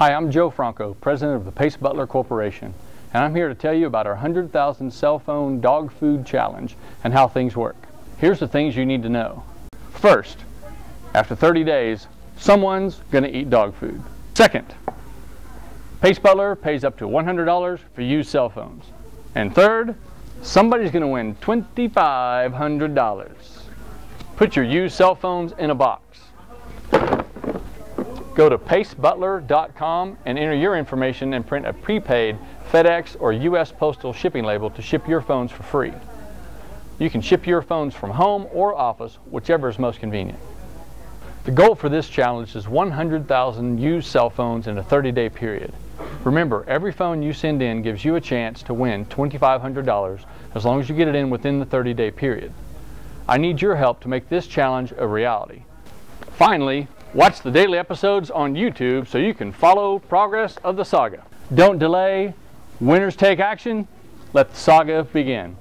Hi, I'm Joe Franco, president of the Pace Butler Corporation, and I'm here to tell you about our 100,000 cell phone dog food challenge and how things work. Here's the things you need to know. First, after 30 days, someone's going to eat dog food. Second, Pace Butler pays up to $100 for used cell phones. And third, somebody's going to win $2,500. Put your used cell phones in a box. Go to pacebutler.com and enter your information and print a prepaid FedEx or US postal shipping label to ship your phones for free. You can ship your phones from home or office, whichever is most convenient. The goal for this challenge is 100,000 used cell phones in a 30-day period. Remember, every phone you send in gives you a chance to win $2,500 as long as you get it in within the 30-day period. I need your help to make this challenge a reality. Finally, watch the daily episodes on YouTube so you can follow progress of the saga. Don't delay. Winners take action. Let the saga begin.